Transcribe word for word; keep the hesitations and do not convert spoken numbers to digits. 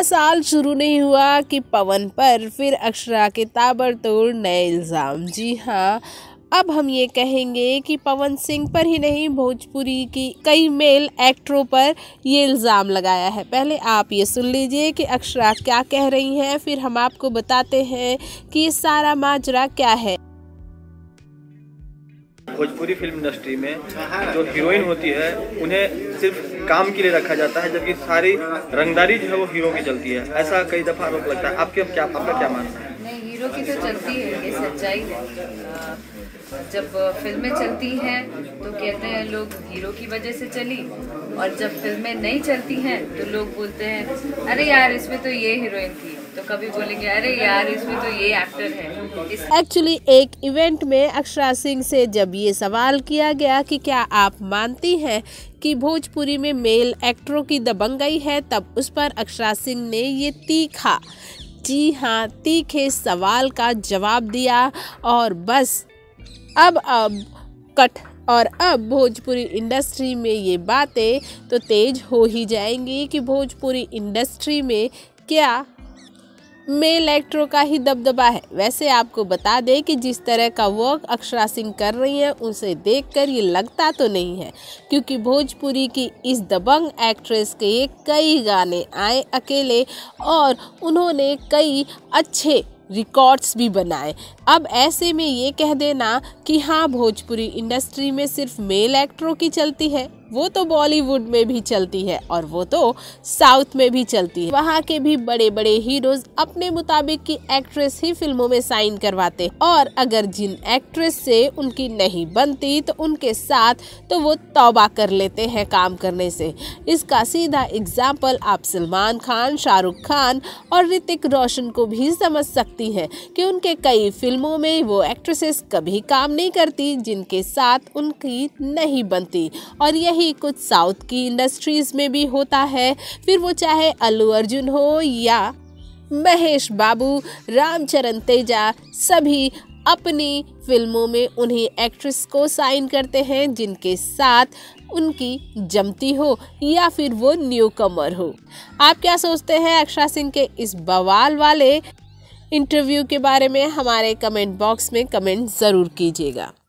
नया साल शुरू नहीं हुआ कि पवन पर फिर अक्षरा के ताबड़तोड़ नए इल्ज़ाम। जी हाँ, अब हम ये कहेंगे कि पवन सिंह पर ही नहीं, भोजपुरी की कई मेल एक्टरों पर ये इल्ज़ाम लगाया है। पहले आप ये सुन लीजिए कि अक्षरा क्या कह रही हैं, फिर हम आपको बताते हैं कि ये सारा माजरा क्या है। भोजपुरी फिल्म इंडस्ट्री में जो हीरोइन होती है उन्हें सिर्फ काम के लिए रखा जाता है, जबकि सारी रंगदारी जो है वो हीरो की चलती है। ऐसा कई दफ़ा आरोप लगता है, आपके क्या आपका क्या मानना है? नहीं, हीरो की तो चलती है, ये सच्चाई है। जब फिल्में चलती हैं तो कहते हैं लोग हीरो की वजह से चली, और जब फिल्में नहीं चलती हैं तो लोग बोलते हैं अरे यार इसमें तो ये हीरोइन थी, तो कभी बोलेंगे अरे यार इसमें तो ये एक्टर है। एक्चुअली एक इवेंट में अक्षरा सिंह से जब ये सवाल किया गया कि क्या आप मानती हैं कि भोजपुरी में मेल एक्टरों की दबंगई है, तब उस पर अक्षरा सिंह ने ये तीखा, जी हाँ तीखे सवाल का जवाब दिया। और बस अब अब कट और अब भोजपुरी इंडस्ट्री में ये बातें तो तेज हो ही जाएंगी कि भोजपुरी इंडस्ट्री में क्या मेल एक्टरों का ही दबदबा है। वैसे आपको बता दें कि जिस तरह का वर्क अक्षरा सिंह कर रही हैं उसे देखकर ये लगता तो नहीं है, क्योंकि भोजपुरी की इस दबंग एक्ट्रेस के कई गाने आए अकेले और उन्होंने कई अच्छे रिकॉर्ड्स भी बनाए। अब ऐसे में ये कह देना कि हाँ भोजपुरी इंडस्ट्री में सिर्फ मेल एक्टरों की चलती है, वो तो बॉलीवुड में भी चलती है और वो तो साउथ में भी चलती है। वहाँ के भी बड़े बड़े हीरोज अपने मुताबिक की एक्ट्रेस ही फिल्मों में साइन करवाते, और अगर जिन एक्ट्रेस से उनकी नहीं बनती तो उनके साथ तो वो तौबा कर लेते हैं काम करने से। इसका सीधा एग्जाम्पल आप सलमान खान, शाहरुख खान और ऋतिक रोशन को भी समझ सकती हैं कि उनके कई फिल्मों में वो एक्ट्रेसेस कभी काम नहीं करती जिनके साथ उनकी नहीं बनती, और यही कुछ साउथ की इंडस्ट्रीज में भी होता है। फिर वो चाहे अल्लू अर्जुन हो या महेश बाबू, रामचरण तेजा, सभी अपनी फिल्मों में उन्हीं एक्ट्रेस को साइन करते हैं जिनके साथ उनकी जमती हो या फिर वो न्यू कमर हो। आप क्या सोचते हैं अक्षरा सिंह के इस बवाल वाले इंटरव्यू के बारे में? हमारे कमेंट बॉक्स में कमेंट ज़रूर कीजिएगा।